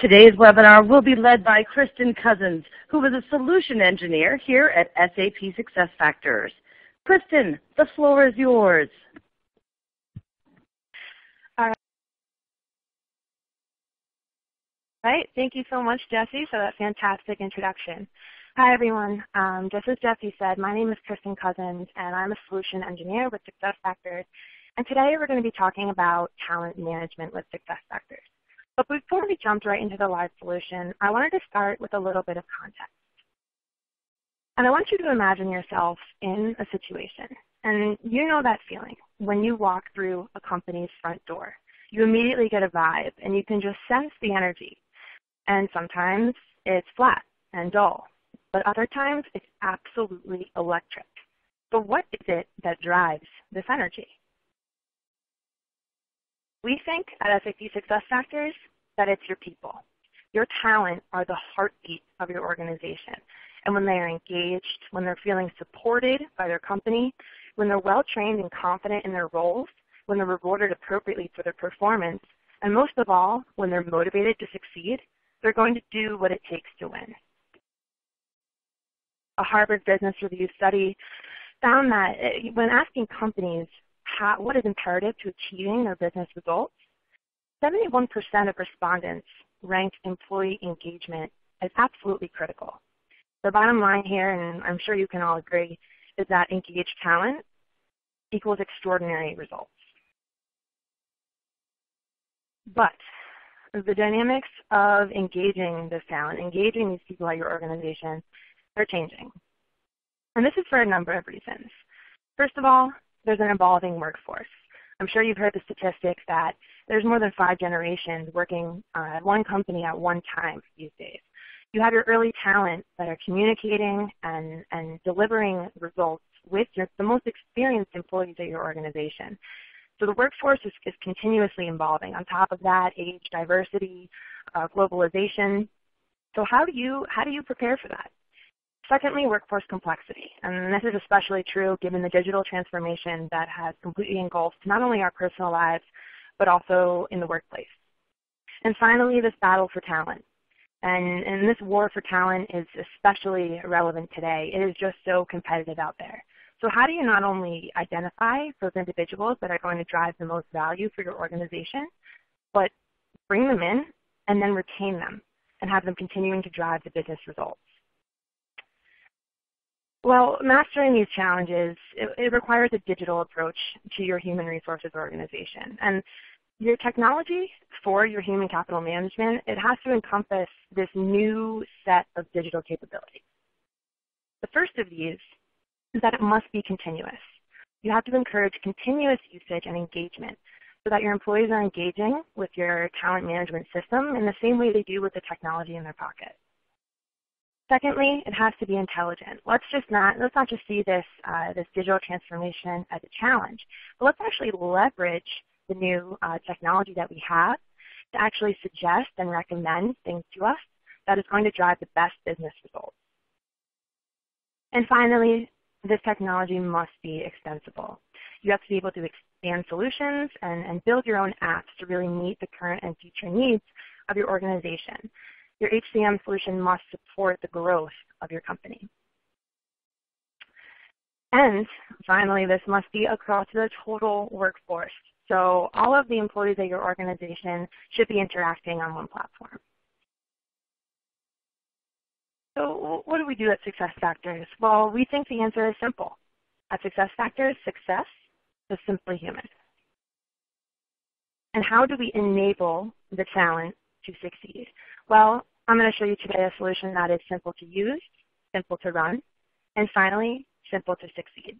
Today's webinar will be led by Kristen Cousins, who is a solution engineer here at SAP SuccessFactors. Kristen, the floor is yours. All right, thank you so much, Jesse, for that fantastic introduction. Hi, everyone. Just as Jesse said, my name is Kristen Cousins, and I'm a solution engineer with SuccessFactors. And today we're going to be talking about talent management with SuccessFactors. But before we jumped right into the live solution, I wanted to start with a little bit of context. And I want you to imagine yourself in a situation. And you know that feeling when you walk through a company's front door. You immediately get a vibe, and you can just sense the energy. And sometimes it's flat and dull. But other times, it's absolutely electric. So what is it that drives this energy? We think at SAP SuccessFactors that it's your people. Your talent are the heartbeat of your organization. And when they are engaged, when they're feeling supported by their company, when they're well-trained and confident in their roles, when they're rewarded appropriately for their performance, and most of all, when they're motivated to succeed, they're going to do what it takes to win. A Harvard Business Review study found that when asking companies what is imperative to achieving their business results, 71% of respondents ranked employee engagement as absolutely critical. The bottom line here, and I'm sure you can all agree, is that engaged talent equals extraordinary results. But the dynamics of engaging this talent, engaging these people at your organization, are changing. And this is for a number of reasons. First of all, there's an evolving workforce. I'm sure you've heard the statistics that there's more than 5 generations working at one company at one time these days. You have your early talent that are communicating and delivering results with the most experienced employees at your organization. So the workforce is continuously evolving. On top of that, age diversity, globalization. So how do you prepare for that? Secondly, workforce complexity, and this is especially true given the digital transformation that has completely engulfed not only our personal lives, but also in the workplace. And finally, this battle for talent, and this war for talent is especially relevant today. It is just so competitive out there. So how do you not only identify those individuals that are going to drive the most value for your organization, but bring them in and then retain them and have them continuing to drive the business results? Well, mastering these challenges, it requires a digital approach to your human resources organization. And your technology for your human capital management, it has to encompass this new set of digital capabilities. The first of these is that it must be continuous. You have to encourage continuous usage and engagement so that your employees are engaging with your talent management system in the same way they do with the technology in their pocket. Secondly, it has to be intelligent. Let's not just see this digital transformation as a challenge, but let's actually leverage the new technology that we have to actually suggest and recommend things to us that is going to drive the best business results. And finally, this technology must be extensible. You have to be able to expand solutions and build your own apps to really meet the current and future needs of your organization. Your HCM solution must support the growth of your company. And finally, this must be across the total workforce. So all of the employees at your organization should be interacting on one platform. So what do we do at SuccessFactors? Well, we think the answer is simple. At SuccessFactors, success is simply human. And how do we enable the talent to succeed? Well, I'm going to show you today a solution that is simple to use, simple to run, and finally, simple to succeed.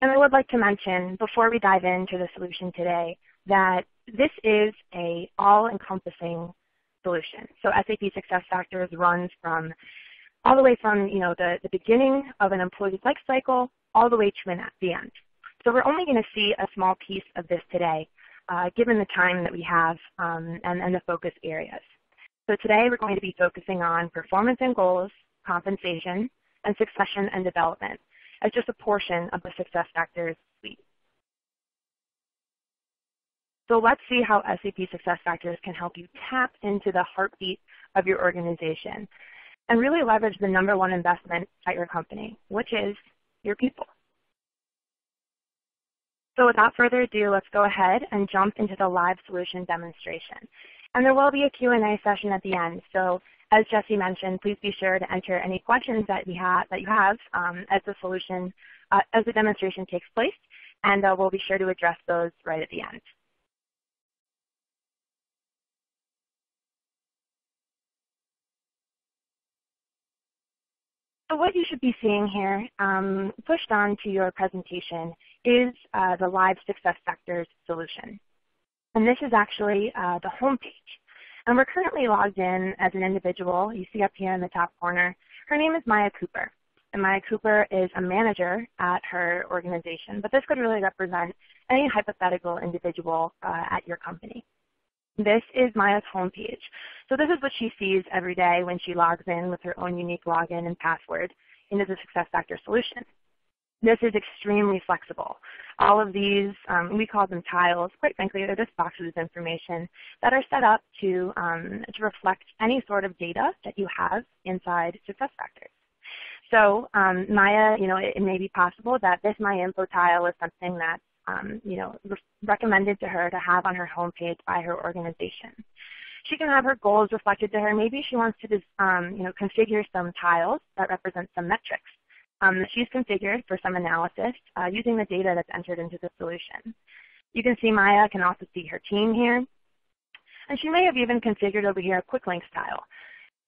And I would like to mention, before we dive into the solution today, that this is an all-encompassing solution. So SAP SuccessFactors runs from all the way from the beginning of an employee's life cycle all the way to the end. So we're only going to see a small piece of this today, given the time that we have and the focus areas. So today we're going to be focusing on performance and goals, compensation, and succession and development as just a portion of the SuccessFactors suite. So let's see how SAP SuccessFactors can help you tap into the heartbeat of your organization and really leverage the number one investment at your company, which is your people. So without further ado, let's go ahead and jump into the live solution demonstration. And there will be a Q&A session at the end. So as Jesse mentioned, please be sure to enter any questions that you have as the demonstration takes place, and we'll be sure to address those right at the end. So what you should be seeing here, pushed onto your presentation, is the live SuccessFactors solution. And this is actually the home page. And we're currently logged in as an individual. You see up here in the top corner. Her name is Maya Cooper. And Maya Cooper is a manager at her organization. But this could really represent any hypothetical individual at your company. This is Maya's homepage. So this is what she sees every day when she logs in with her own unique login and password into the SuccessFactors solution. This is extremely flexible. All of these, we call them tiles. Quite frankly, they're just boxes of information that are set up to reflect any sort of data that you have inside SuccessFactors. So Maya, you know, it may be possible that this My Info tile is something that recommended to her to have on her homepage by her organization. She can have her goals reflected to her. Maybe she wants to just, configure some tiles that represent some metrics that she's configured for some analysis using the data that's entered into the solution. You can see Maya can also see her team here, and she may have even configured over here a quick links tile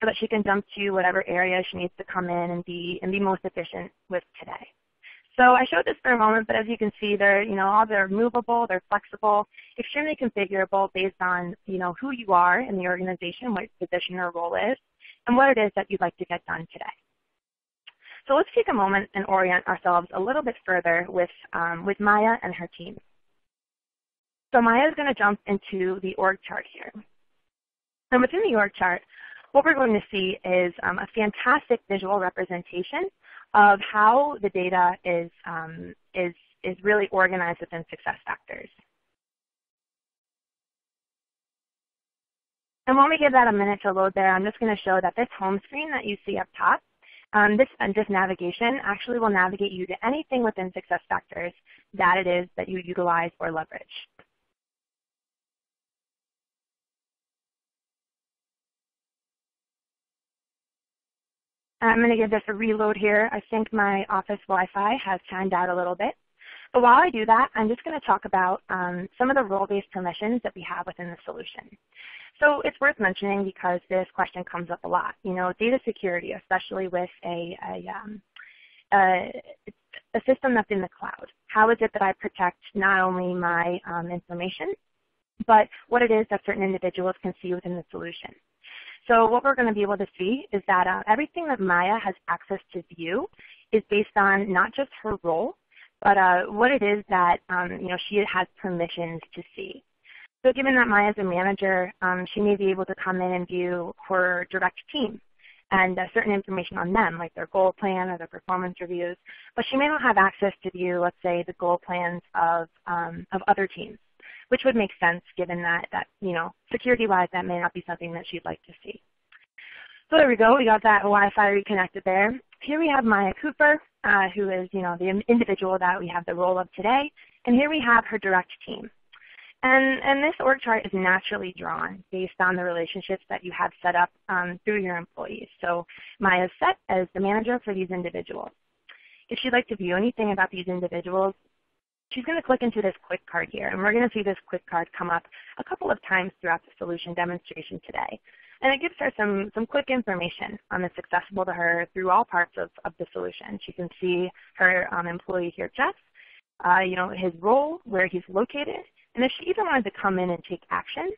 so that she can jump to whatever area she needs to come in and be most efficient with today. So I showed this for a moment, but as you can see, they're movable, they're flexible, extremely configurable based on who you are in the organization, what your position or role is, and what it is that you'd like to get done today. So let's take a moment and orient ourselves a little bit further with Maya and her team. So Maya is going to jump into the org chart here, and within the org chart, what we're going to see is a fantastic visual representation of how the data is really organized within SuccessFactors. And when we give that a minute to load there, I'm just going to show that this home screen that you see up top, this navigation actually will navigate you to anything within SuccessFactors that it is that you utilize or leverage. I'm going to give this a reload here. I think my office Wi-Fi has timed out a little bit. But while I do that, I'm just going to talk about some of the role-based permissions that we have within the solution. So it's worth mentioning because this question comes up a lot. You know, data security, especially with a system that's in the cloud. How is it that I protect not only my information, but what it is that certain individuals can see within the solution? So what we're going to be able to see is that everything that Maya has access to view is based on not just her role, but what it is that she has permissions to see. So given that Maya is a manager, she may be able to come in and view her direct team and certain information on them, like their goal plan or their performance reviews. But she may not have access to view, let's say, the goal plans of other teams, which would make sense given that security-wise, that may not be something that she'd like to see. So there we go. We got that Wi-Fi reconnected there. Here we have Maya Cooper, who is the individual that we have the role of today, and here we have her direct team. And this org chart is naturally drawn based on the relationships that you have set up through your employees. So Maya is set as the manager for these individuals. If she'd like to view anything about these individuals, she's going to click into this quick card here, and we're going to see this quick card come up a couple of times throughout the solution demonstration today. And it gives her some quick information that's accessible to her through all parts of the solution. She can see her employee here, Jeff, his role, where he's located, and if she even wanted to come in and take action,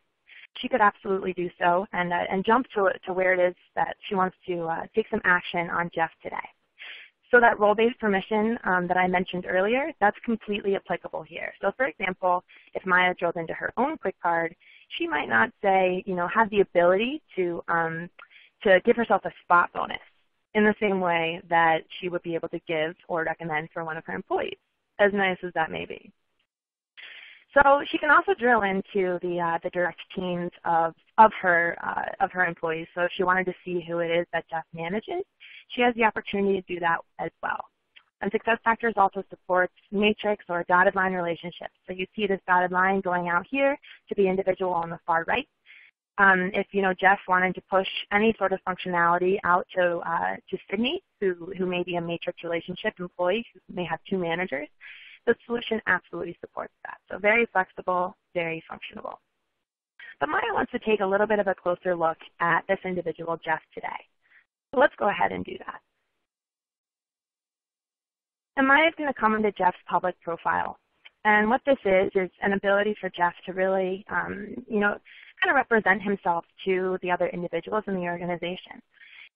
she could absolutely do so and jump to where it is that she wants to take some action on Jeff today. So that role-based permission that I mentioned earlier, that's completely applicable here. So for example, if Maya drilled into her own quick card, she might not have the ability to give herself a spot bonus in the same way that she would be able to give or recommend for one of her employees, as nice as that may be. So she can also drill into the direct teams of her employees. So if she wanted to see who it is that Jeff manages, she has the opportunity to do that as well. And SuccessFactors also supports matrix or dotted line relationships. So you see this dotted line going out here to the individual on the far right. If you know Jeff wanted to push any sort of functionality out to Sydney, who may be a matrix relationship employee who may have two managers, the solution absolutely supports that. So very flexible, very functional. But Maya wants to take a little bit of a closer look at this individual Jeff today. So let's go ahead and do that. And Maya's going to come into Jeff's public profile. And what this is an ability for Jeff to really, kind of represent himself to the other individuals in the organization.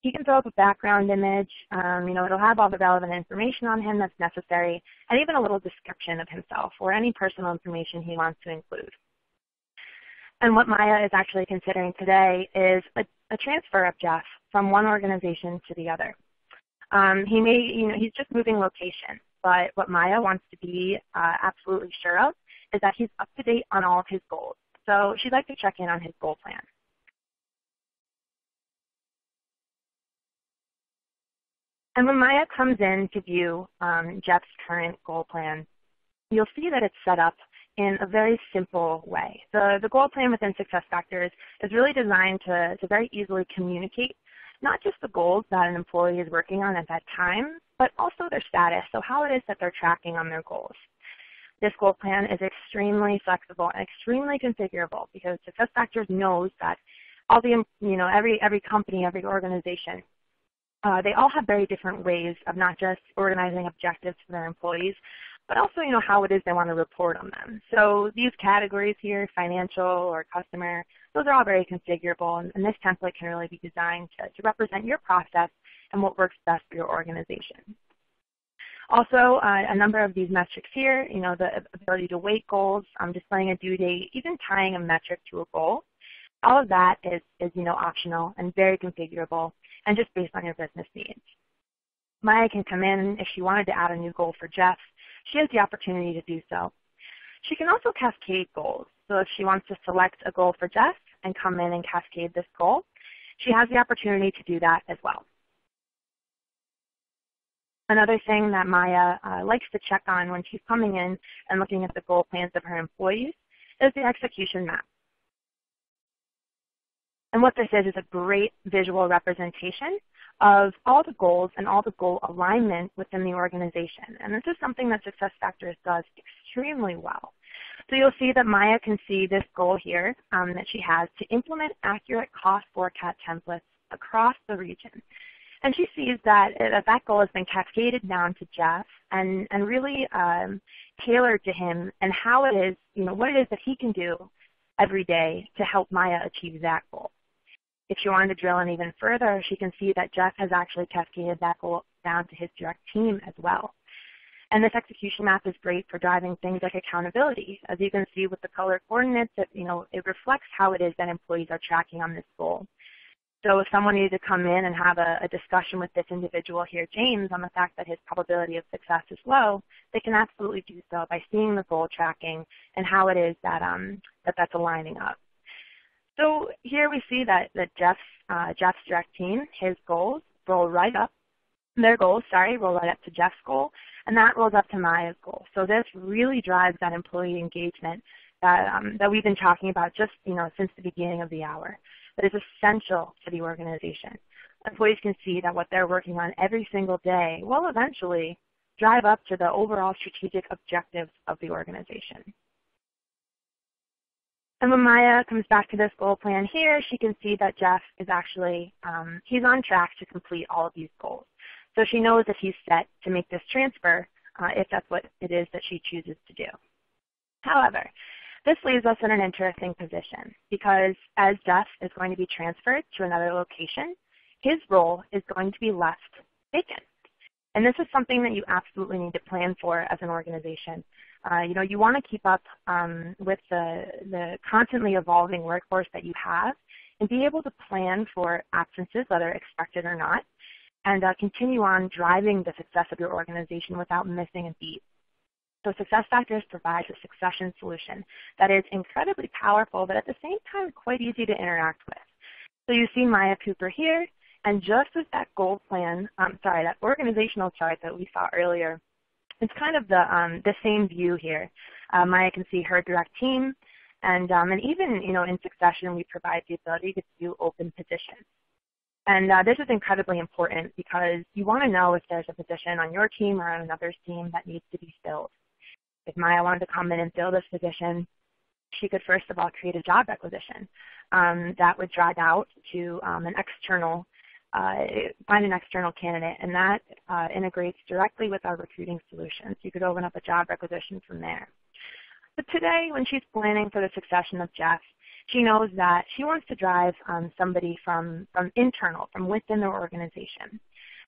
He can throw up a background image. It'll have all the relevant information on him that's necessary, and even a little description of himself or any personal information he wants to include. And what Maya is actually considering today is a transfer of Jeff from one organization to the other. He's just moving location, but what Maya wants to be absolutely sure of is that he's up to date on all of his goals. So she'd like to check in on his goal plan. And when Maya comes in to view Jeff's current goal plan, you'll see that it's set up in a very simple way. The goal plan within SuccessFactors is really designed to very easily communicate not just the goals that an employee is working on at that time, but also their status, so how it is that they're tracking on their goals. This goal plan is extremely flexible and extremely configurable because SuccessFactors knows that all the every company, every organization, they all have very different ways of not just organizing objectives for their employees, but also how it is they want to report on them. So these categories here, financial or customer, those are all very configurable, and this template can really be designed to represent your process and what works best for your organization. Also, a number of these metrics here, the ability to weight goals, displaying a due date, even tying a metric to a goal, all of that is optional and very configurable and just based on your business needs. Maya can come in if she wanted to add a new goal for Jeff. She has the opportunity to do so. She can also cascade goals. So if she wants to select a goal for Jeff and come in and cascade this goal, she has the opportunity to do that as well. Another thing that Maya likes to check on when she's coming in and looking at the goal plans of her employees is the execution map. And what this is a great visual representation of all the goals and all the goal alignment within the organization. And this is something that SuccessFactors does extremely well. So you'll see that Maya can see this goal here that she has to implement accurate cost forecast templates across the region. And she sees that goal has been cascaded down to Jeff and really tailored to him and how it is, what it is that he can do every day to help Maya achieve that goal. If she wanted to drill in even further, she can see that Jeff has actually cascaded that goal down to his direct team as well. And this execution map is great for driving things like accountability. As you can see with the color coordinates, it reflects how it is that employees are tracking on this goal. So if someone needed to come in and have a discussion with this individual here, James, on the fact that his probability of success is low, they can absolutely do so by seeing the goal tracking and how it is that that's aligning up. So here we see that Jeff's direct team, his goals roll right up, their goals, sorry, roll right up to Jeff's goal, and that rolls up to Maya's goal. So this really drives that employee engagement that we've been talking about just since the beginning of the hour. That is essential to the organization. Employees can see that what they're working on every single day will eventually drive up to the overall strategic objectives of the organization. And when Maya comes back to this goal plan here, she can see that Jeff is actually, he's on track to complete all of these goals. So she knows that he's set to make this transfer if that's what it is that she chooses to do. However, this leaves us in an interesting position because as Jeff is going to be transferred to another location, his role is going to be left vacant. And this is something that you absolutely need to plan for as an organization. You want to keep up with the constantly evolving workforce that you have and be able to plan for absences, whether expected or not, and continue on driving the success of your organization without missing a beat. So SuccessFactors provides a succession solution that is incredibly powerful, but at the same time quite easy to interact with. So you see Maya Cooper here, and just with that goal plan, that organizational chart that we saw earlier, it's kind of the same view here. Maya can see her direct team, and even in succession we provide the ability to view open positions. And this is incredibly important because you want to know if there's a position on your team or on another's team that needs to be filled. If Maya wanted to come in and fill this position, she could first of all create a job requisition that would drag out to find an external candidate, and that integrates directly with our recruiting solutions. You could open up a job requisition from there. But today, when she's planning for the succession of Jeff, she knows that she wants to drive somebody from within their organization.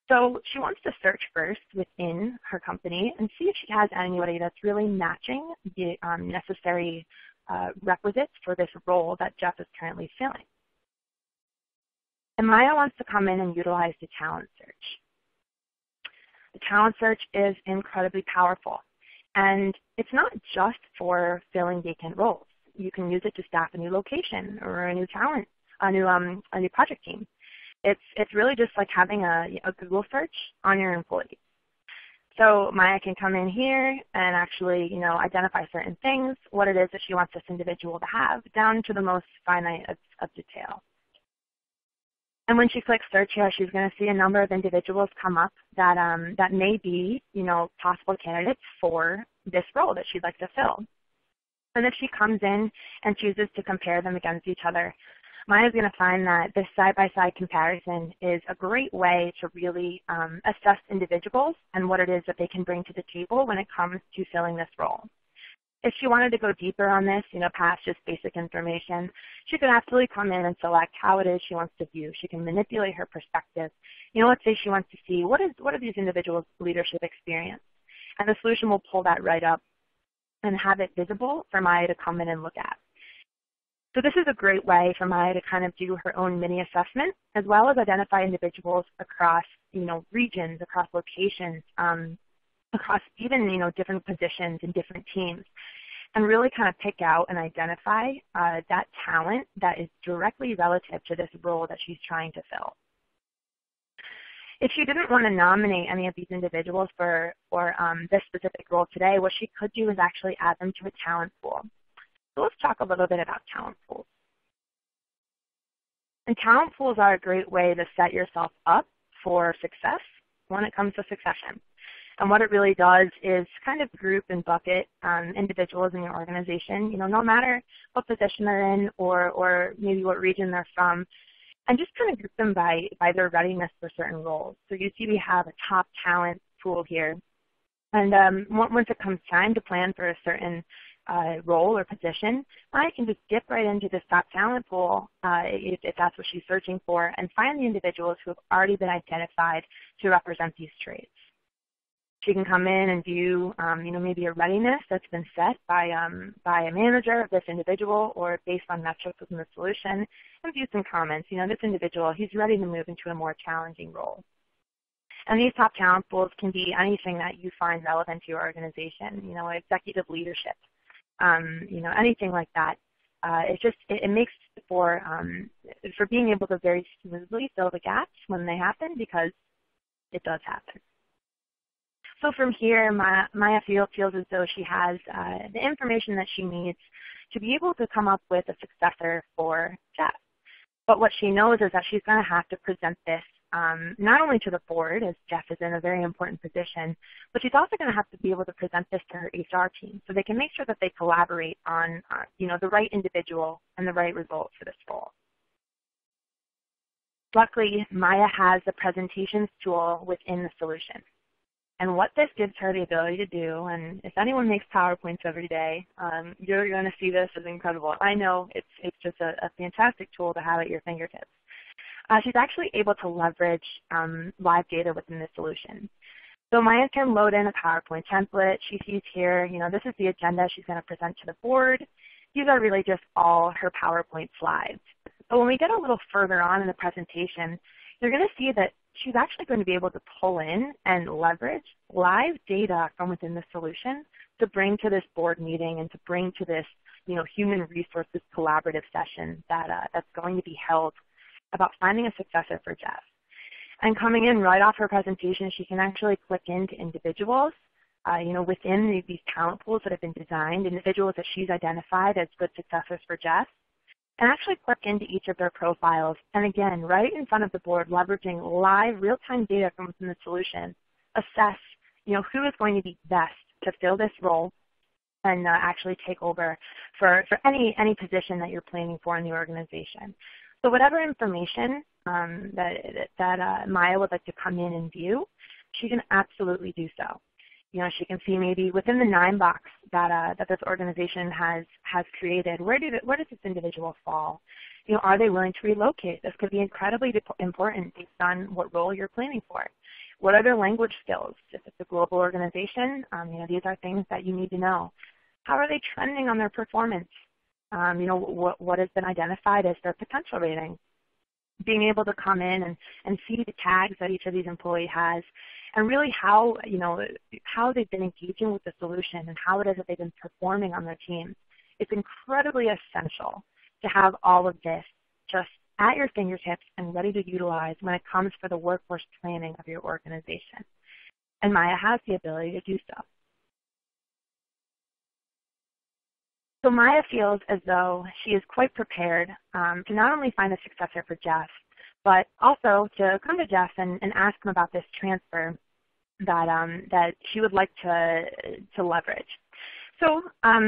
So she wants to search first within her company and see if she has anybody that's really matching the necessary requisites for this role that Jeff is currently filling. And Maya wants to come in and utilize the talent search. The talent search is incredibly powerful, and it's not just for filling vacant roles. You can use it to staff a new location or a new talent, a new project team. It's really just like having a Google search on your employees. So Maya can come in here and actually, identify certain things, what it is that she wants this individual to have, down to the most finite of detail. And when she clicks search here, she's going to see a number of individuals come up that that may be, possible candidates for this role that she'd like to fill. And if she comes in and chooses to compare them against each other, Maya's going to find that this side-by-side comparison is a great way to really assess individuals and what it is that they can bring to the table when it comes to filling this role. If she wanted to go deeper on this, past just basic information, she could absolutely come in and select how it is she wants to view. She can manipulate her perspective. Let's say she wants to see what are these individuals' leadership experience, and the solution will pull that right up and have it visible for Maya to come in and look at. So this is a great way for Maya to kind of do her own mini assessment, as well as identify individuals across, regions, across locations, across even, different positions and different teams, and really kind of pick out and identify that talent that is directly relative to this role that she's trying to fill. If she didn't want to nominate any of these individuals for this specific role today, what she could do is actually add them to a talent pool. So let's talk a little bit about talent pools. And talent pools are a great way to set yourself up for success when it comes to succession. And what it really does is kind of group and bucket individuals in your organization, no matter what position they're in or maybe what region they're from, and just kind of group them by their readiness for certain roles. So you see we have a top talent pool here. And once it comes time to plan for a certain role or position, I can just dip right into this top talent pool if that's what she's searching for, and find the individuals who have already been identified to represent these traits. She can come in and view, maybe a readiness that's been set by a manager of this individual, or based on metrics within the solution, and view some comments. This individual, he's ready to move into a more challenging role. And these top talent pools can be anything that you find relevant to your organization. Executive leadership, anything like that. It makes for being able to very smoothly fill the gaps when they happen, because it does happen. So from here, Maya feels as though she has the information that she needs to be able to come up with a successor for Jeff. But what she knows is that she's going to have to present this not only to the board, as Jeff is in a very important position, but she's also going to have to be able to present this to her HR team so they can make sure that they collaborate on the right individual and the right result for this role. Luckily, Maya has the presentations tool within the solution. And what this gives her the ability to do, and if anyone makes PowerPoints every day, you're going to see this as incredible. I know it's just a fantastic tool to have at your fingertips. She's actually able to leverage live data within the solution. So Maya can load in a PowerPoint template. She sees here, this is the agenda she's going to present to the board. These are really just all her PowerPoint slides. But when we get a little further on in the presentation, you're going to see that she's actually going to be able to pull in and leverage live data from within the solution to bring to this board meeting and to bring to this, human resources collaborative session that that's going to be held about finding a successor for Jeff. And coming in right off her presentation, she can actually click into individuals, within these talent pools that have been designed, individuals that she's identified as good successors for Jeff, and actually click into each of their profiles. And again, right in front of the board, leveraging live, real-time data from within the solution, assess, who is going to be best to fill this role and actually take over for any position that you're planning for in the organization. So whatever information that Maya would like to come in and view, she can absolutely do so. She can see maybe within the 9 box that this organization has created, where does this individual fall? Are they willing to relocate? This could be incredibly important based on what role you're planning for. What are their language skills? If it's a global organization, these are things that you need to know. How are they trending on their performance? What has been identified as their potential rating? Being able to come in and see the tags that each of these employees has, and really how, how they've been engaging with the solution and how it is that they've been performing on their team. It's incredibly essential to have all of this just at your fingertips and ready to utilize when it comes for the workforce planning of your organization. And Maya has the ability to do so. So Maya feels as though she is quite prepared to not only find a successor for Jeff, but also to come to Jeff and ask him about this transfer that, that she would like to leverage. So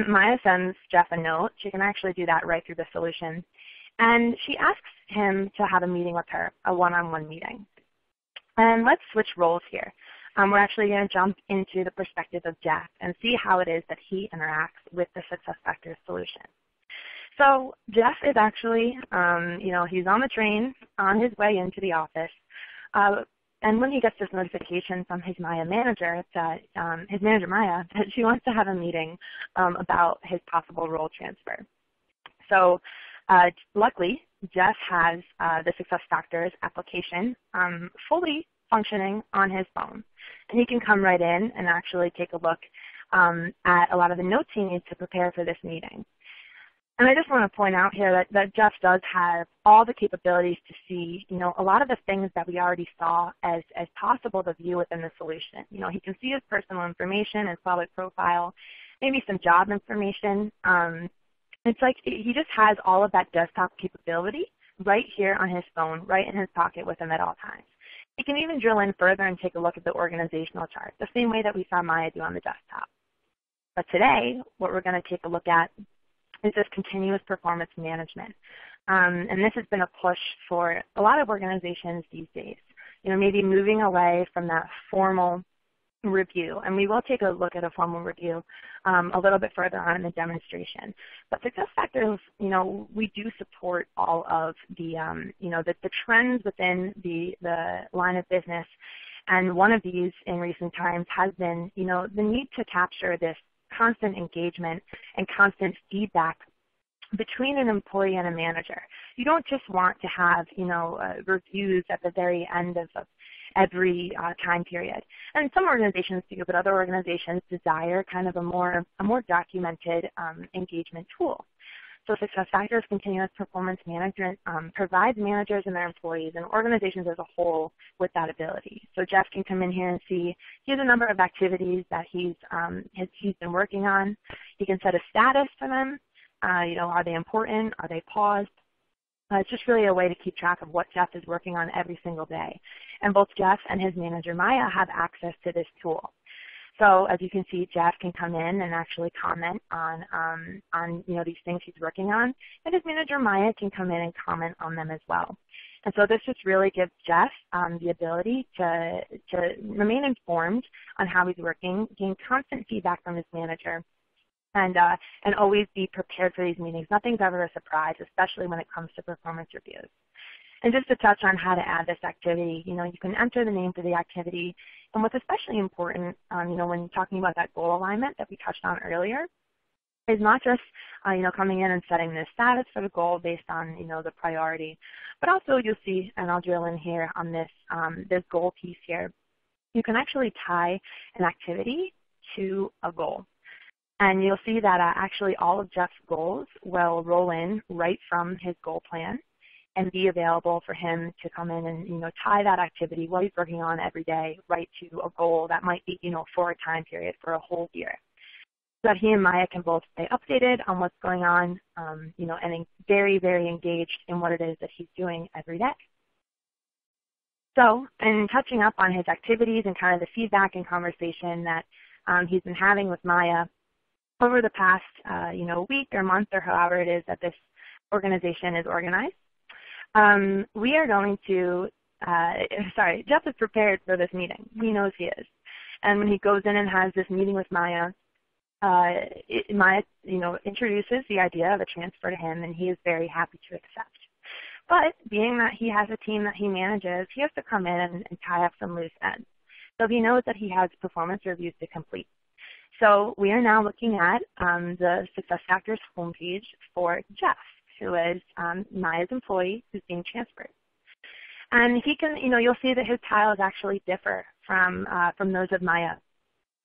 Maya sends Jeff a note. She can actually do that right through the solution. And she asks him to have a meeting with her, a one-on-one meeting. And let's switch roles here. We're actually going to jump into the perspective of Jeff and see how it is that he interacts with the SuccessFactors solution. So Jeff is actually, he's on the train on his way into the office. And when he gets this notification from his Maya manager, that his manager Maya, that she wants to have a meeting about his possible role transfer. So luckily, Jeff has the SuccessFactors application fully functioning on his phone. And he can come right in and actually take a look at a lot of the notes he needs to prepare for this meeting. And I just want to point out here that Jeff does have all the capabilities to see, a lot of the things that we already saw as possible to view within the solution. He can see his personal information, his public profile, maybe some job information. It's like he just has all of that desktop capability right here on his phone, right in his pocket with him at all times. He can even drill in further and take a look at the organizational chart, the same way that we saw Maya do on the desktop. But today, what we're going to take a look at is this continuous performance management. And this has been a push for a lot of organizations these days, maybe moving away from that formal review. And we will take a look at a formal review a little bit further on in the demonstration. But SuccessFactors, we do support all of the trends within the line of business. And one of these in recent times has been, the need to capture this constant engagement and constant feedback between an employee and a manager. You don't just want to have, reviews at the very end of every time period. And some organizations do, but other organizations desire kind of a more documented engagement tool. So SuccessFactors Continuous Performance Management provides managers and their employees and organizations as a whole with that ability. So Jeff can come in here and see he has a number of activities that he's been working on. He can set a status for them. Are they important? Are they paused? It's just really a way to keep track of what Jeff is working on every single day. And both Jeff and his manager Maya have access to this tool. So as you can see, Jeff can come in and actually comment on these things he's working on, and his manager Maya can come in and comment on them as well. And so this just really gives Jeff the ability to remain informed on how he's working, gain constant feedback from his manager, and always be prepared for these meetings. Nothing's ever a surprise, especially when it comes to performance reviews. And just to touch on how to add this activity, you can enter the name for the activity. And what's especially important, when talking about that goal alignment that we touched on earlier, is not just, coming in and setting the status for the goal based on, the priority, but also you'll see, and I'll drill in here on this, this goal piece here, you can actually tie an activity to a goal. And you'll see that actually all of Jeff's goals will roll in right from his goal plan and be available for him to come in and, tie that activity, what he's working on every day, right to a goal that might be, for a time period, for a whole year. So that he and Maya can both stay updated on what's going on, and very, very engaged in what it is that he's doing every day. So, in touching up on his activities and kind of the feedback and conversation that he's been having with Maya over the past, week or month or however it is that this organization is organized, we are going to, Jeff is prepared for this meeting. He knows he is. And when he goes in and has this meeting with Maya, Maya, introduces the idea of a transfer to him, and he is very happy to accept. But being that he has a team that he manages, he has to come in and tie up some loose ends. So he knows that he has performance reviews to complete. So we are now looking at the SuccessFactors homepage for Jeff, who is Maya's employee who's being transferred. And he can, you'll see that his tiles actually differ from those of Maya.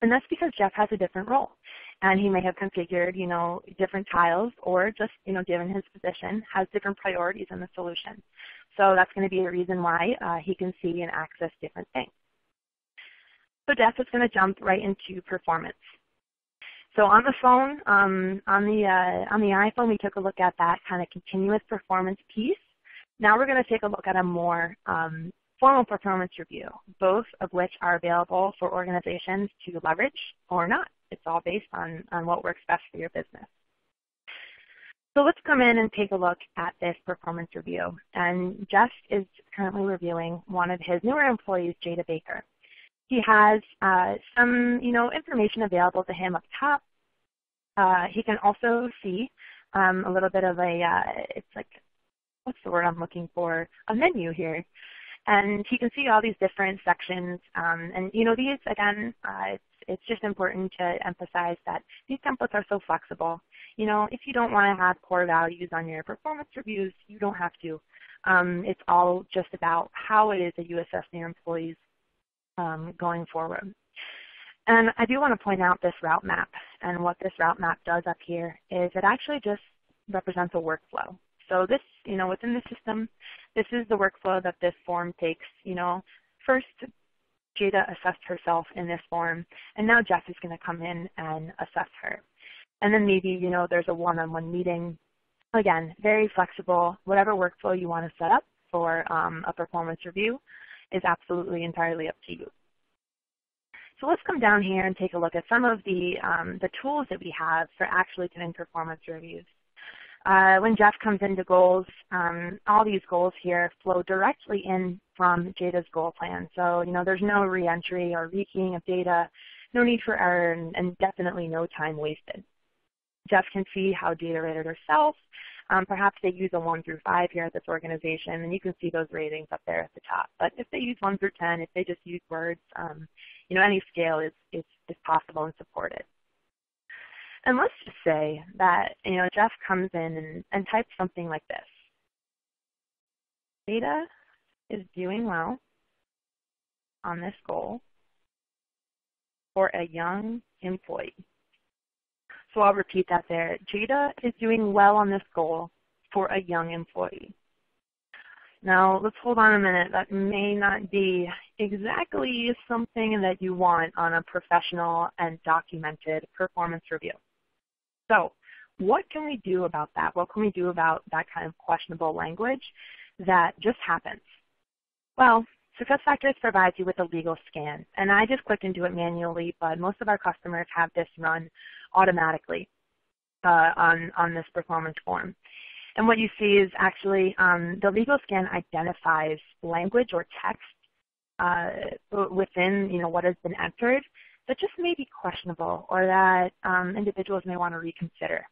And that's because Jeff has a different role. And he may have configured, different tiles or just, given his position, has different priorities in the solution. So that's going to be a reason why he can see and access different things. So Jeff is going to jump right into performance. So on the phone, on the iPhone, we took a look at that kind of continuous performance piece. Now we're going to take a look at a more formal performance review, both of which are available for organizations to leverage or not. It's all based on what works best for your business. So let's come in and take a look at this performance review. And Jeff is currently reviewing one of his newer employees, Jada Baker. He has some, information available to him up top. He can also see a little bit of a, it's like, what's the word I'm looking for? A menu here. And he can see all these different sections. And, these, again, it's just important to emphasize that these templates are so flexible. If you don't want to have core values on your performance reviews, you don't have to. It's all just about how it is that you assess your employees going forward. And I do want to point out this route map. And what this route map does up here is it actually just represents a workflow. So this, within the system, this is the workflow that this form takes. First, Jada assessed herself in this form, and now Jeff is going to come in and assess her. And then maybe, there's a one-on-one meeting. Again, very flexible. Whatever workflow you want to set up for a performance review is absolutely entirely up to you. So let's come down here and take a look at some of the tools that we have for actually doing performance reviews. When Jeff comes into goals, all these goals here flow directly in from Jada's goal plan. So, there's no re-entry or rekeying of data, no need for error, and definitely no time wasted. Jeff can see how Jada rated herself. Perhaps they use a 1 through 5 here at this organization, and you can see those ratings up there at the top. But if they use 1 through 10, if they just use words, any scale is possible and supported. And let's just say that, Jeff comes in and types something like this. Jada is doing well on this goal for a young employee. So I'll repeat that there. Jada is doing well on this goal for a young employee. Now, let's hold on a minute. That may not be exactly something that you want on a professional and documented performance review. So what can we do about that? What can we do about that kind of questionable language that just happens? Well, SuccessFactors provides you with a legal scan, and I just clicked into it manually, but most of our customers have this run automatically on this performance form. And what you see is actually the legal scan identifies language or text within, what has been entered that just may be questionable or that individuals may want to reconsider.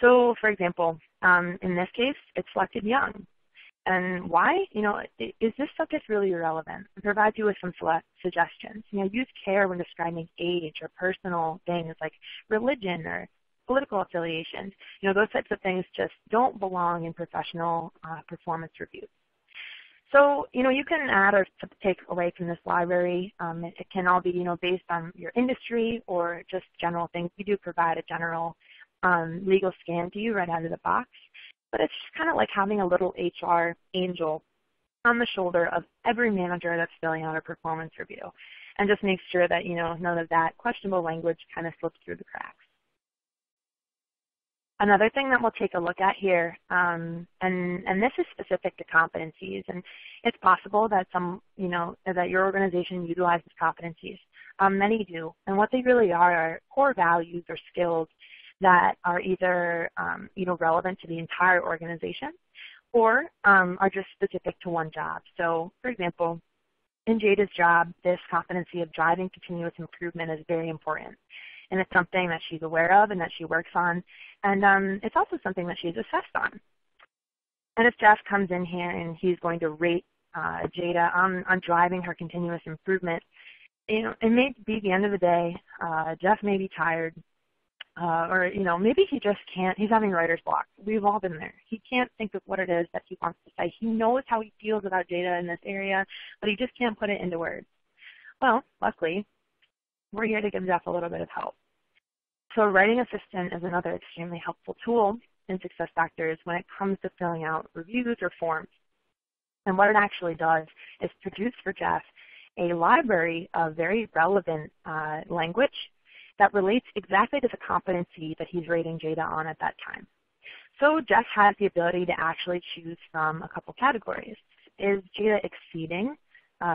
So, for example, in this case, it's selected young. And why? Is this subject really relevant? It provides you with some suggestions. Use care when describing age or personal things like religion or political affiliation. Those types of things just don't belong in professional performance reviews. So, you know, you can add or take away from this library. It can all be, you know, based on your industry or just general things. We do provide a general legal scan to you right out of the box. But it's just kind of like having a little HR angel on the shoulder of every manager that's filling out a performance review, and just make sure that, you know, none of that questionable language kind of slips through the cracks. Another thing that we'll take a look at here, and this is specific to competencies, and it's possible that some, you know, that your organization utilizes competencies. Many do, and what they really are core values or skills that are either, you know, relevant to the entire organization, or are just specific to one job. So, for example, in Jada's job, this competency of driving continuous improvement is very important. And it's something that she's aware of and that she works on. And it's also something that she's assessed on. And if Jeff comes in here and he's going to rate Jada on driving her continuous improvement, you know, it may be the end of the day. Jeff may be tired. Or, you know, maybe he just can't. He's having writer's block. We've all been there. He can't think of what it is that he wants to say. He knows how he feels about Jada in this area, but he just can't put it into words. Well, luckily, we're here to give Jeff a little bit of help. So a writing assistant is another extremely helpful tool in SuccessFactors when it comes to filling out reviews or forms. And what it actually does is produce for Jeff a library of very relevant language that relates exactly to the competency that he's rating Jada on at that time. So Jeff has the ability to actually choose from a couple categories. Is Jada exceeding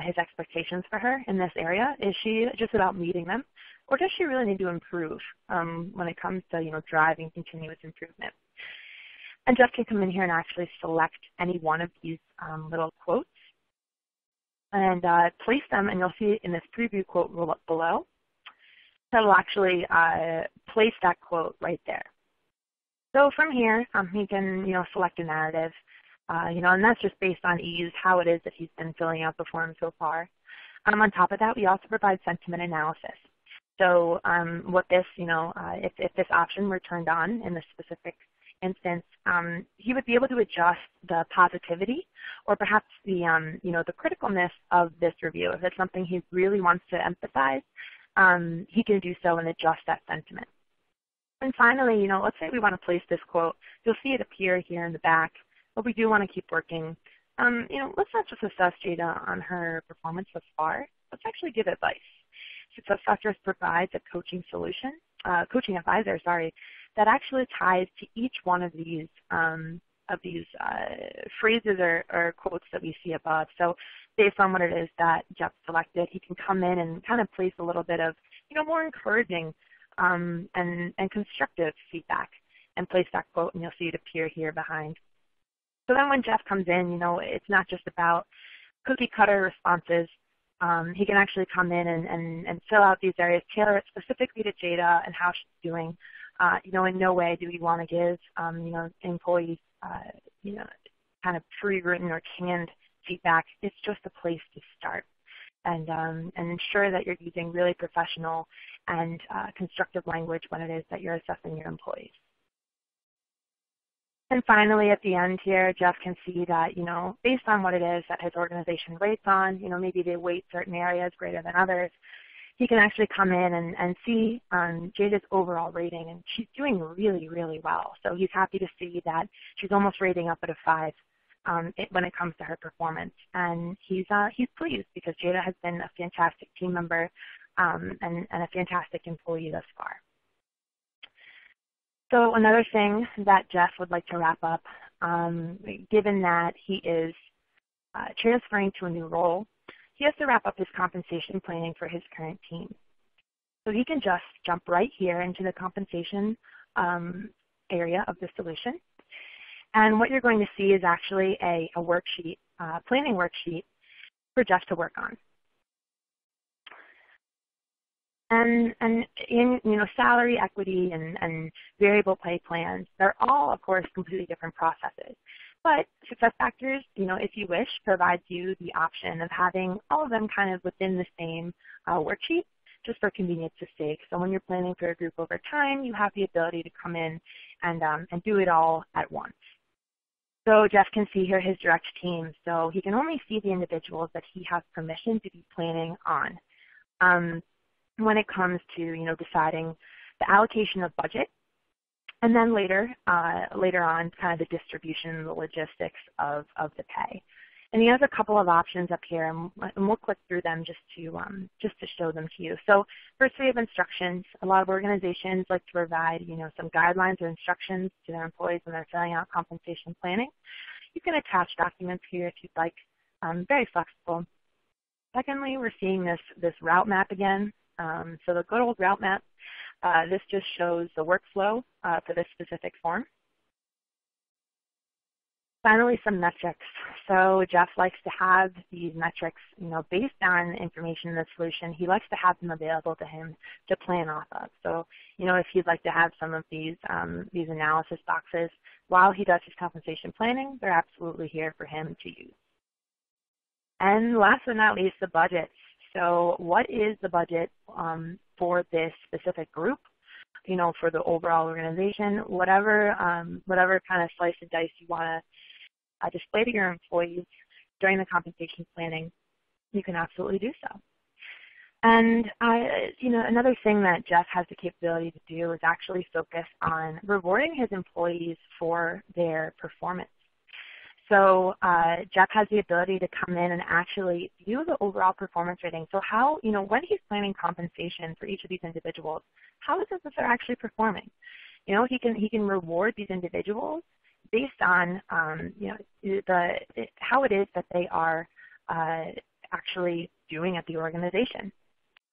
his expectations for her in this area? Is she just about meeting them? Or does she really need to improve when it comes to, you know, driving continuous improvement? And Jeff can come in here and actually select any one of these little quotes and place them, and you'll see in this preview quote below. That'll actually place that quote right there. So from here, he can, you know, select a narrative, you know, and that's just based on ease, how it is that he's been filling out the form so far. On top of that, we also provide sentiment analysis. So what this, you know, if this option were turned on in this specific instance, he would be able to adjust the positivity or perhaps the, you know, the criticalness of this review. If it's something he really wants to emphasize, he can do so and adjust that sentiment. And finally, you know, let's say we want to place this quote. You'll see it appear here in the back, but we do want to keep working. You know, let's not just assess Jada on her performance thus far. Let's actually give advice. SuccessFactors provides a coaching solution, coaching advisor, sorry, that actually ties to each one of these phrases or quotes that we see above. So based on what it is that Jeff selected, he can come in and kind of place a little bit of, you know, more encouraging and constructive feedback and place that quote, and you'll see it appear here behind. So then when Jeff comes in, you know, it's not just about cookie cutter responses. He can actually come in and fill out these areas, tailor it specifically to Jada and how she's doing. You know, in no way do we want to give, you know, employees, you know, kind of pre-written or canned feedback. It's just a place to start and ensure that you're using really professional and constructive language when it is that you're assessing your employees. And finally, at the end here, Jeff can see that, you know, based on what it is that his organization rates on, you know, maybe they weight certain areas greater than others, he can actually come in and see Jada's overall rating, and she's doing really, really well. So he's happy to see that she's almost rating up at a 5 when it comes to her performance. And he's pleased because Jada has been a fantastic team member and a fantastic employee thus far. So another thing that Jeff would like to wrap up, given that he is transferring to a new role, he has to wrap up his compensation planning for his current team. So he can just jump right here into the compensation area of the solution. And what you're going to see is actually a worksheet, planning worksheet for Jeff to work on. And in, you know, salary, equity, and variable pay plans, they're all, of course, completely different processes. But SuccessFactors, you know, if you wish, provides you the option of having all of them kind of within the same worksheet, just for convenience's sake. So when you're planning for a group over time, you have the ability to come in and do it all at once. So Jeff can see here his direct team. So he can only see the individuals that he has permission to be planning on. When it comes to deciding the allocation of budget, and then later on kind of the distribution and the logistics of the pay. And he has a couple of options up here, and we'll click through them just to show them to you. So first we have instructions. A lot of organizations like to provide some guidelines or instructions to their employees when they're filling out compensation planning. You can attach documents here if you'd like. Very flexible. Secondly, we're seeing this route map again. So the good old route map. This just shows the workflow for this specific form. Finally, some metrics. So Jeff likes to have these metrics, based on information in the solution. He likes to have them available to him to plan off of. So, if he'd like to have some of these analysis boxes while he does his compensation planning, they're absolutely here for him to use. And last but not least, the budgets. So what is the budget for this specific group? For the overall organization, whatever kind of slice and dice you want to display to your employees during the compensation planning, you can absolutely do so. And another thing that Jeff has the capability to do is actually focus on rewarding his employees for their performance. So Jeff has the ability to come in and actually view the overall performance rating. So how, when he's planning compensation for each of these individuals, how is it that they're actually performing? He can reward these individuals based on how it is that they are actually doing at the organization.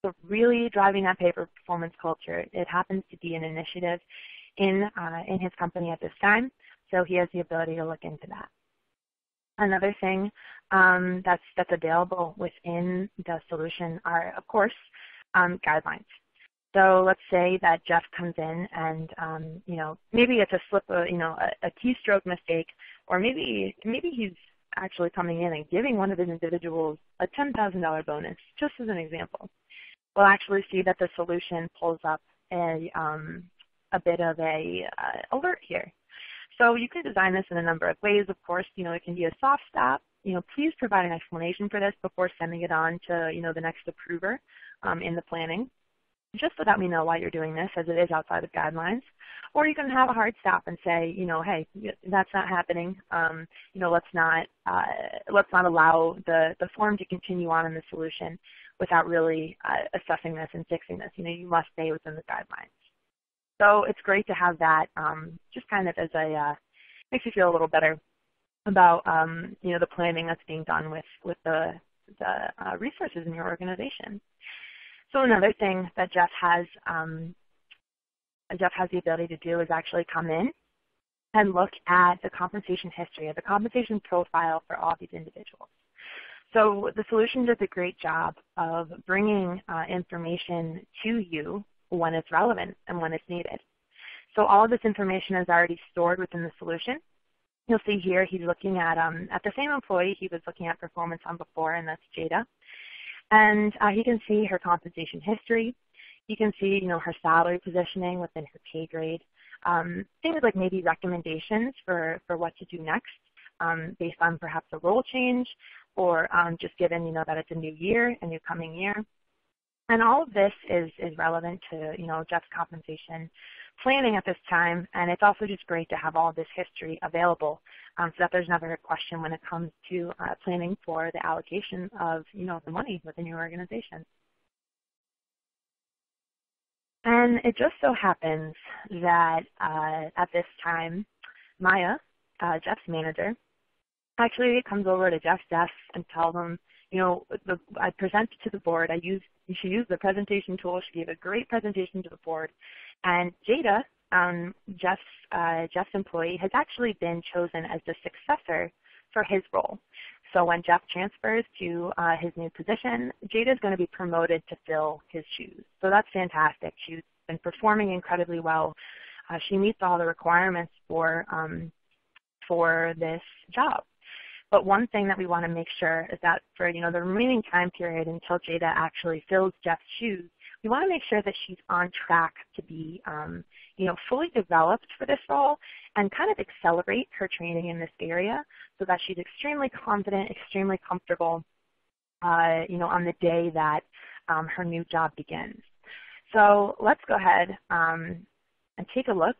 So really driving that pay for performance culture. It happens to be an initiative in his company at this time. So he has the ability to look into that. Another thing that's available within the solution are, of course, guidelines. So let's say that Jeff comes in and maybe it's a slip, a keystroke mistake, or maybe he's actually coming in and giving one of his individuals a $10,000 bonus, just as an example. We'll actually see that the solution pulls up a bit of a alert here. So you can design this in a number of ways. Of course, it can be a soft stop. Please provide an explanation for this before sending it on to the next approver in the planning, just so that we know why you're doing this, as it is outside of guidelines. Or you can have a hard stop and say, hey, that's not happening. Let's not allow the form to continue on in the solution without really assessing this and fixing this. You must stay within the guidelines. So it's great to have that just kind of as a makes you feel a little better about the planning that's being done with the resources in your organization. So another thing that Jeff has the ability to do is actually come in and look at the compensation history or the compensation profile for all these individuals. So the solution does a great job of bringing information to you when it's relevant and when it's needed. So all of this information is already stored within the solution. You'll see here he's looking at the same employee he was looking at performance on before, and that's Jada. And he can see her compensation history. You can see her salary positioning within her pay grade. Things like maybe recommendations for what to do next based on perhaps a role change, or just given that it's a new year, a new coming year. And all of this is relevant to Jeff's compensation planning at this time, and it's also just great to have all this history available, so that there's never a question when it comes to planning for the allocation of the money within your organization. And it just so happens that at this time, Maya, Jeff's manager, actually comes over to Jeff's desk and tells him, I presented to the board. She used the presentation tool. She gave a great presentation to the board. And Jada, Jeff's employee, has actually been chosen as the successor for his role. So when Jeff transfers to his new position, Jada is going to be promoted to fill his shoes. So that's fantastic. She's been performing incredibly well. She meets all the requirements for this job. But one thing that we want to make sure is that for the remaining time period until Jada actually fills Jeff's shoes, you want to make sure that she's on track to be fully developed for this role and kind of accelerate her training in this area so that she's extremely confident, extremely comfortable on the day that her new job begins. So let's go ahead and take a look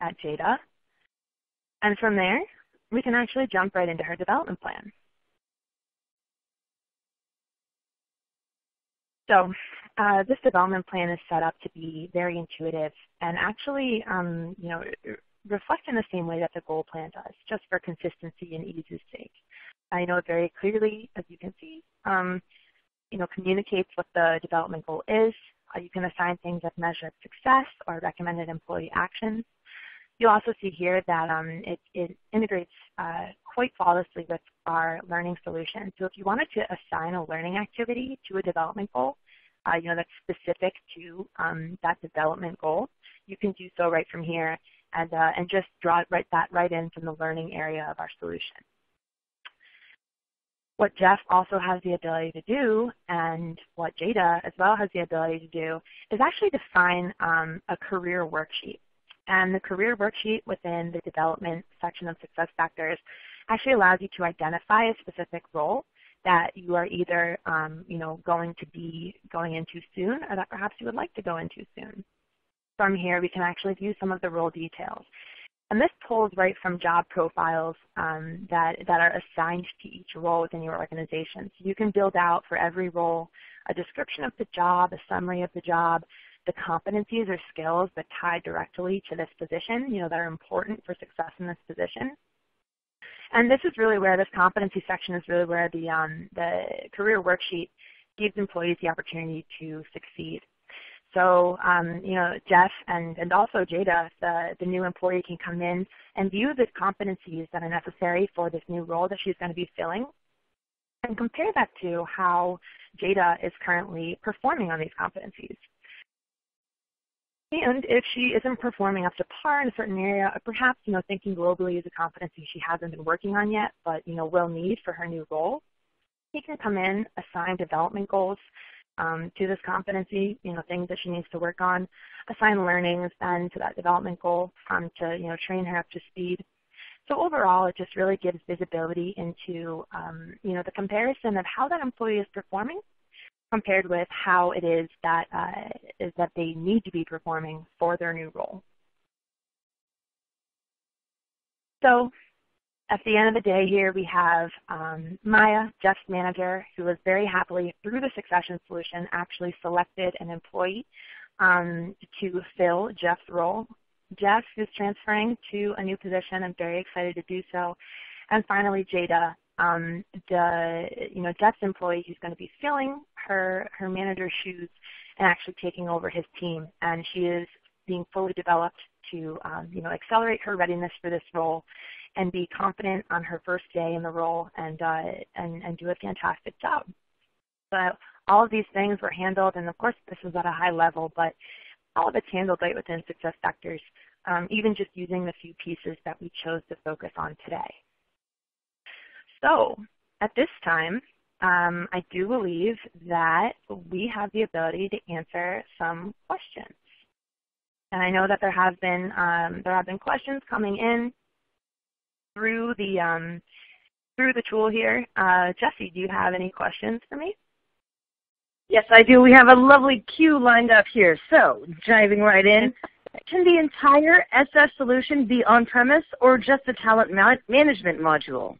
at Jada. And from there, we can actually jump right into her development plan. So this development plan is set up to be very intuitive and actually, reflect in the same way that the goal plan does, just for consistency and ease's sake. I know it very clearly, as you can see, communicates what the development goal is. You can assign things as measured success or recommended employee actions. You'll also see here that it integrates quite flawlessly with our learning solution. So if you wanted to assign a learning activity to a development goal, that's specific to that development goal, you can do so right from here and just draw right in from the learning area of our solution. What Jeff also has the ability to do, and what Jada as well has the ability to do, is actually define a career worksheet. And the career worksheet within the development section of SuccessFactors actually allows you to identify a specific role that you are either, going to be going into soon, or that perhaps you would like to go into soon. From here, we can actually view some of the role details. And this pulls right from job profiles that are assigned to each role within your organization. So you can build out for every role a description of the job, a summary of the job, the competencies or skills that tie directly to this position, that are important for success in this position. And this is really where this competency section is really where the career worksheet gives employees the opportunity to succeed. So, Jeff and also Jada, the new employee, can come in and view the competencies that are necessary for this new role that she's going to be filling and compare that to how Jada is currently performing on these competencies. And if she isn't performing up to par in a certain area, perhaps, thinking globally is a competency she hasn't been working on yet, but, will need for her new role, he can come in, assign development goals to this competency, things that she needs to work on, assign learnings then to that development goal to, train her up to speed. So overall, it just really gives visibility into, the comparison of how that employee is performing compared with how it is that they need to be performing for their new role. So at the end of the day here, we have Maya, Jeff's manager, who was very happily, through the succession solution, actually selected an employee to fill Jeff's role. Jeff is transferring to a new position. I'm very excited to do so. And finally, Jada, Jeff's employee, who's going to be filling her manager's shoes and actually taking over his team. And she is being fully developed to, accelerate her readiness for this role and be confident on her first day in the role and do a fantastic job. But all of these things were handled, and of course this was at a high level, but all of it's handled right within SuccessFactors, even just using the few pieces that we chose to focus on today. So at this time, I do believe that we have the ability to answer some questions. And I know that there have been questions coming in through the tool here. Jesse, do you have any questions for me? Yes, I do. We have a lovely queue lined up here. So, diving right in, can the entire SS solution be on-premise or just the talent management module?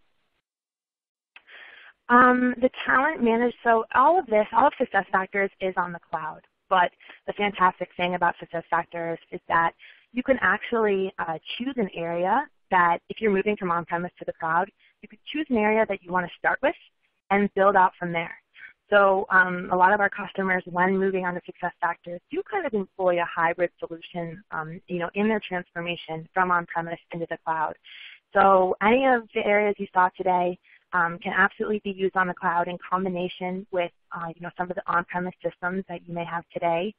The talent management, so all of this, all of SuccessFactors is on the cloud. But the fantastic thing about SuccessFactors is that you can actually choose an area that, if you're moving from on-premise to the cloud, you can choose an area that you want to start with and build out from there. So a lot of our customers, when moving on to SuccessFactors, do kind of employ a hybrid solution, in their transformation from on-premise into the cloud. So any of the areas you saw today can absolutely be used on the cloud in combination with, some of the on-premise systems that you may have today.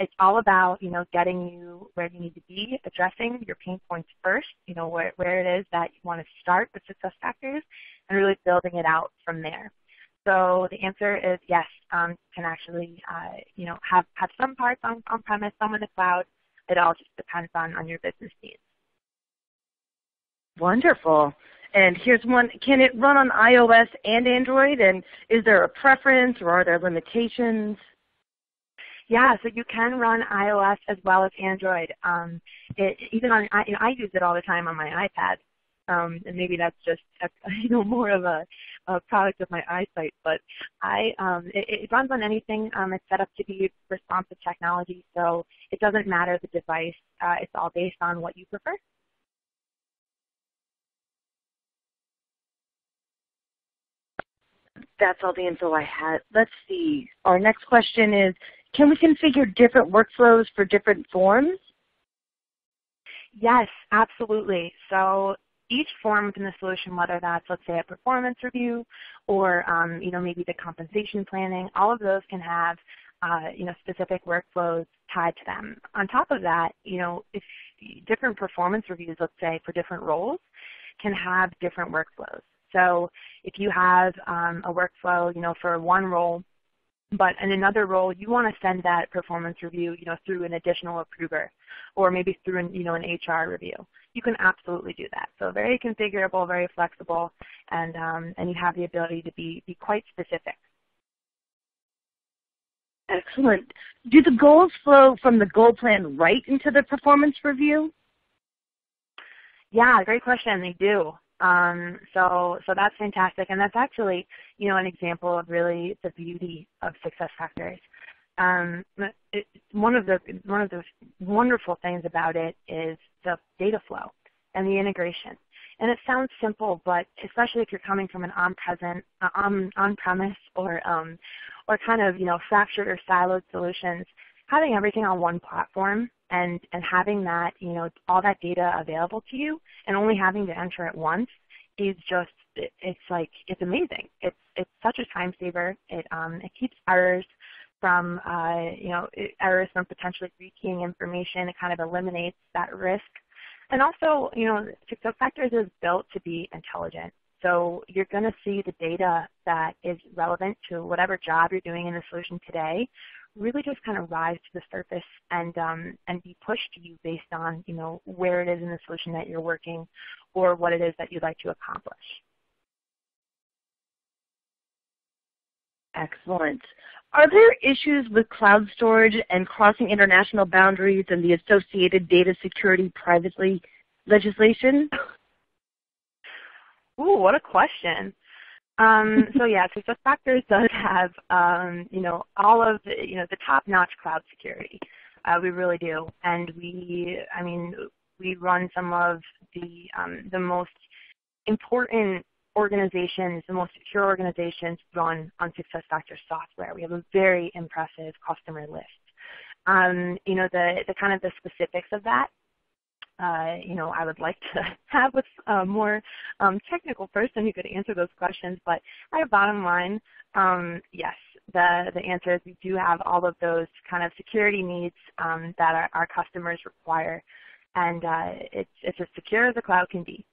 It's all about, getting you where you need to be, addressing your pain points first, where it is that you want to start with SuccessFactors, and really building it out from there. So the answer is yes, can actually you know, have some parts on premise, some in the cloud. It all just depends on your business needs. Wonderful. And here's one, can it run on iOS and Android? And is there a preference or are there limitations? Yeah, so you can run iOS as well as Android. I use it all the time on my iPad. And maybe that's just you know, more of a product of my eyesight, but it runs on anything. It's set up to be responsive technology, so it doesn't matter the device. It's all based on what you prefer. That's all the info I had. Let's see. Our next question is, can we configure different workflows for different forms? Yes, absolutely. So each form within the solution, whether that's, let's say, a performance review or you know, maybe the compensation planning, all of those can have you know, specific workflows tied to them. On top of that, you know, if different performance reviews, let's say, for different roles can have different workflows. So if you have a workflow, you know, for one role, but in another role you want to send that performance review, you know, through an additional approver, or maybe through an, you know, an HR review, you can absolutely do that. So very configurable, very flexible, and you have the ability to be quite specific. Excellent. Do the goals flow from the goal plan right into the performance review? Yeah, great question. They do. So that's fantastic, and that's actually, you know, an example of really the beauty of SuccessFactors. One of the wonderful things about it is the data flow and the integration. And it sounds simple, but especially if you're coming from an on-premise or kind of, you know, fractured or siloed solutions, having everything on one platform and having that, you know, all that data available to you and only having to enter it once is just, it's like, it's amazing. It's such a time saver. It keeps errors from, you know, errors from potentially rekeying information. It kind of eliminates that risk. And also, you know, SuccessFactors is built to be intelligent. So you're going to see the data that is relevant to whatever job you're doing in the solution today really just kind of rise to the surface and be pushed to you based on, you know, where it is in the solution that you're working or what it is that you'd like to accomplish. Excellent. Are there issues with cloud storage and crossing international boundaries and the associated data security privacy legislation? Ooh, what a question. So yeah, SuccessFactors does have, you know, all of the, you know, the top-notch cloud security. We really do, and we run some of the most important organizations, the most secure organizations run on SuccessFactors software. We have a very impressive customer list. You know, the kind of the specifics of that. You know, I would like to have a more technical person who could answer those questions, but at a bottom line, yes, the answer is we do have all of those kind of security needs that our customers require, and it's as secure as the cloud can be.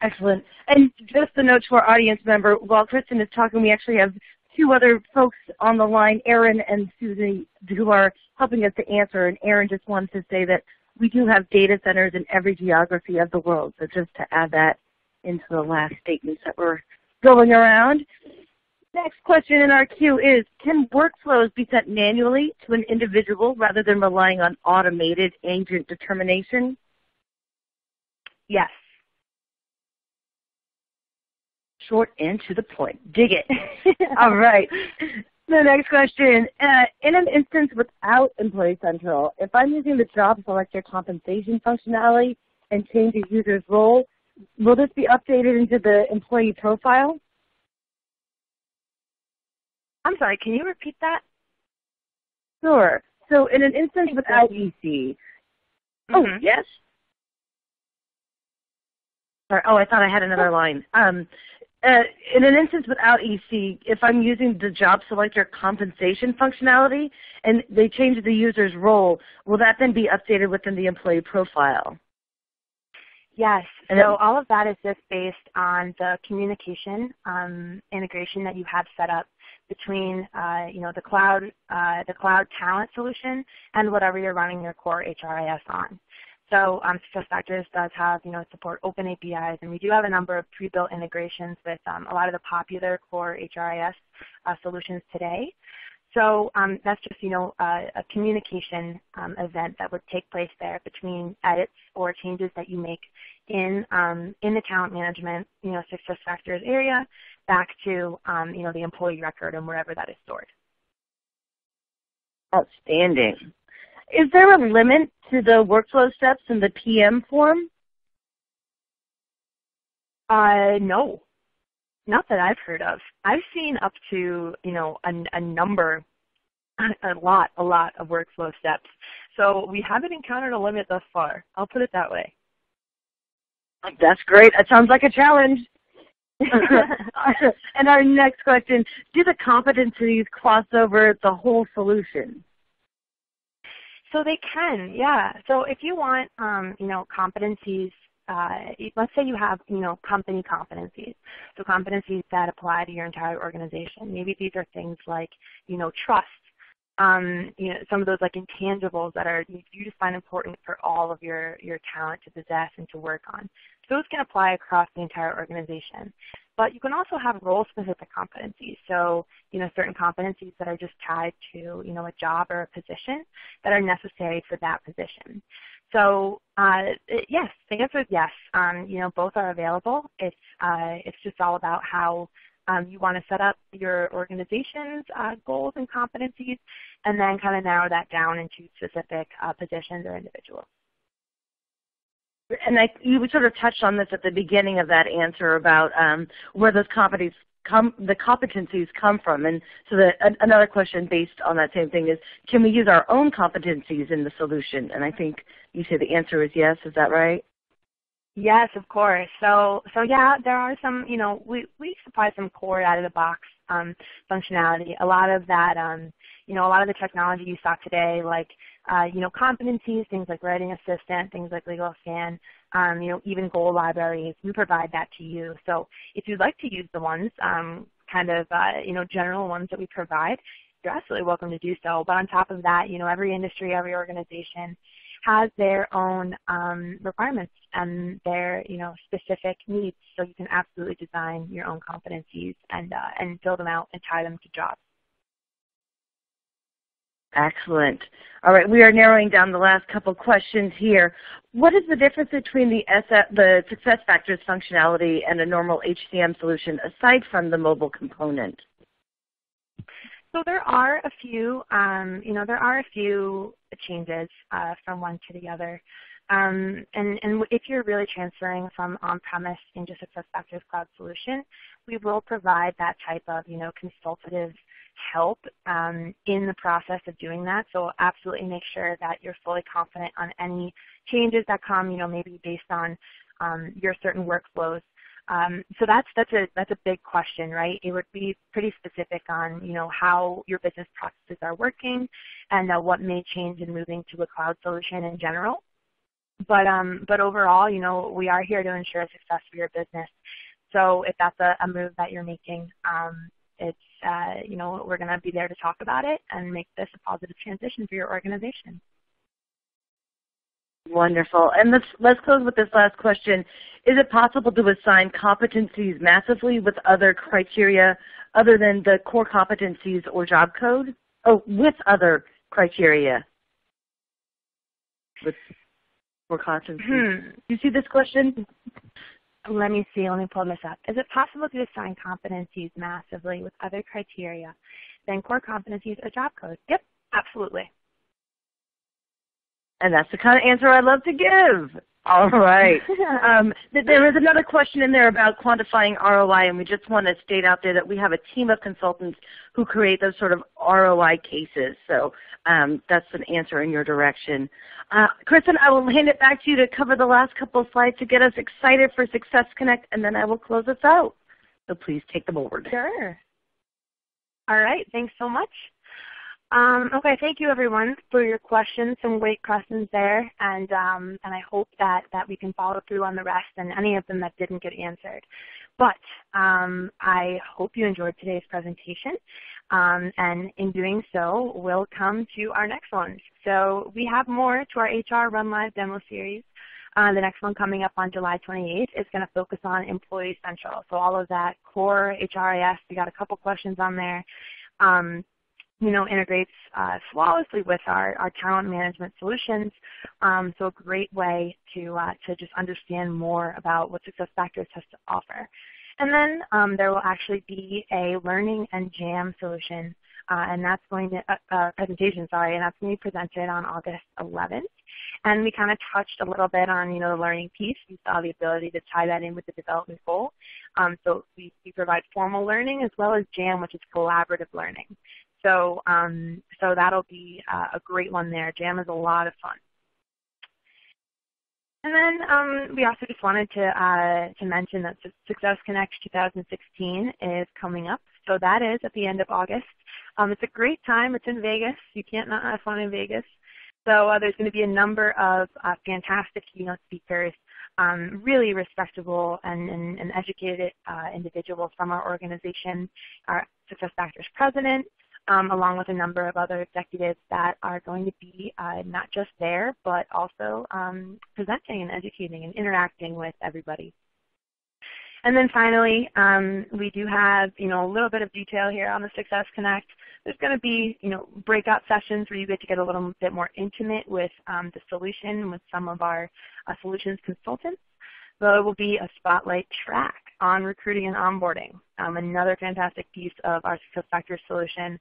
Excellent. And just a note to our audience member, while Kristen is talking, we actually have two other folks on the line, Erin and Susie, who are helping us to answer. And Erin just wanted to say that we do have data centers in every geography of the world. So just to add that into the last statements that were going around. Next question in our queue is, can workflows be sent manually to an individual rather than relying on automated agent determination? Yes. Short and to the point. Dig it. All right. The next question. In an instance without Employee Central, if I'm using the job selector compensation functionality and change a user's role, will this be updated into the employee profile? I'm sorry, can you repeat that? Sure. So in an instance without EC. Oh, yes. Sorry. Oh, I thought I had another line. In an instance without EC, if I'm using the job selector compensation functionality and they change the user's role, will that then be updated within the employee profile? Yes. So all of that is just based on the communication integration that you have set up between the cloud talent solution and whatever you're running your core HRIS on. So SuccessFactors does have support open APIs, and we do have a number of pre-built integrations with a lot of the popular core HRIS solutions today. So that's just a communication event that would take place there between edits or changes that you make in the talent management SuccessFactors area back to the employee record and wherever that is stored. Outstanding. Is there a limit to the workflow steps in the PM form? No. Not that I've heard of. I've seen up to, a lot of workflow steps. So we haven't encountered a limit thus far. I'll put it that way. That's great. That sounds like a challenge. And our next question, do the competencies cross over the whole solution? So they can, yeah. So if you want, competencies, let's say you have, company competencies, so competencies that apply to your entire organization. Maybe these are things like, trust, some of those like intangibles that are you just find important for all of your talent to possess and to work on. Those can apply across the entire organization. But you can also have role-specific competencies. So, certain competencies that are just tied to, a job or a position that are necessary for that position. So, yes, the answer is yes. Both are available. It's just all about how you want to set up your organization's goals and competencies, and then kind of narrow that down into specific positions or individuals. And you sort of touched on this at the beginning of that answer about where those competencies come from. And so another question based on that same thing is, can we use our own competencies in the solution? And I think you say the answer is yes. Is that right? Yes, of course. So yeah, there are some, we supply some core out-of-the-box functionality. A lot of that, a lot of the technology you saw today, like, competencies, things like writing assistant, things like legal scan, even goal libraries, we provide that to you. So if you'd like to use the ones, general ones that we provide, you're absolutely welcome to do so. But on top of that, every industry, every organization has their own requirements and their, specific needs. So you can absolutely design your own competencies and build them out and tie them to jobs. Excellent. All right, we are narrowing down the last couple questions here. What is the difference between the SuccessFactors functionality and a normal HCM solution aside from the mobile component? So there are a few, changes from one to the other. And if you're really transferring from on-premise into SuccessFactors Cloud Solution, we will provide that type of, consultative help in the process of doing that. So absolutely make sure that you're fully confident on any changes that come, maybe based on your certain workflows. So that's a big question, right? It would be pretty specific on, how your business processes are working and what may change in moving to a cloud solution in general. But overall, we are here to ensure success for your business. So if that's a move that you're making, we're going to be there to talk about it and make this a positive transition for your organization. Wonderful. And let's close with this last question. Is it possible to assign competencies massively with other criteria other than the core competencies or job code? Oh, with other criteria. With core competencies. You see this question? Let me see. Let me pull this up. Is it possible to assign competencies massively with other criteria than core competencies or job codes? Yep, absolutely. And that's the kind of answer I love to give. All right. There is another question in there about quantifying ROI, and we just want to state out there that we have a team of consultants who create those sort of ROI cases. So that's an answer in your direction. Kristen, I will hand it back to you to cover the last couple of slides to get us excited for Success Connect, and then I will close us out. So please take the board. Sure. All right. Thanks so much. Okay, thank you everyone for your questions, some great questions there, and I hope that we can follow through on the rest and any of them that didn't get answered. But I hope you enjoyed today's presentation, and in doing so, we'll come to our next ones. So we have more to our HR Run Live demo series. The next one coming up on July 28th is going to focus on Employee Central, so all of that core HRIS. We got a couple questions on there. You know, integrates flawlessly with our talent management solutions. So a great way to just understand more about what SuccessFactors has to offer. And then there will actually be a learning and jam solution, and that's going to presentation. Sorry, and that's going to be presented on August 11th. And we kind of touched a little bit on, you know, the learning piece. We saw the ability to tie that in with the development goal. So we provide formal learning as well as Jam, which is collaborative learning. So so that'll be a great one there. Jam is a lot of fun. And then we also just wanted to mention that Success Connect 2016 is coming up. So that is at the end of August. It's a great time. It's in Vegas. You can't not have fun in Vegas. So there's going to be a number of fantastic keynote speakers, really respectable and educated individuals from our organization, our SuccessFactors president, along with a number of other executives that are going to be not just there, but also presenting and educating and interacting with everybody. And then finally, we do have, you know, a little bit of detail here on the Success Connect. There's going to be, you know, breakout sessions where you get to get a little bit more intimate with the solution with some of our solutions consultants. There will be a spotlight track on recruiting and onboarding, another fantastic piece of our SuccessFactors solution.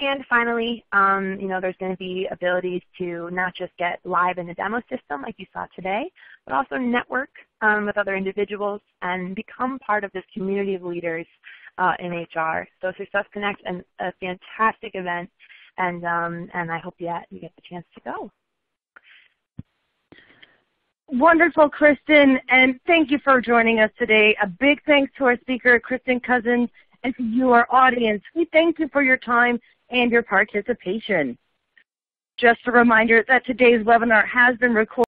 And finally, you know, there's going to be abilities to not just get live in the demo system like you saw today, but also network with other individuals and become part of this community of leaders in HR. So Success Connect, a fantastic event, and I hope you get the chance to go. Wonderful, Kristen, and thank you for joining us today. A big thanks to our speaker, Kristen Cousins, and to you, our audience. We thank you for your time and your participation. Just a reminder that today's webinar has been recorded.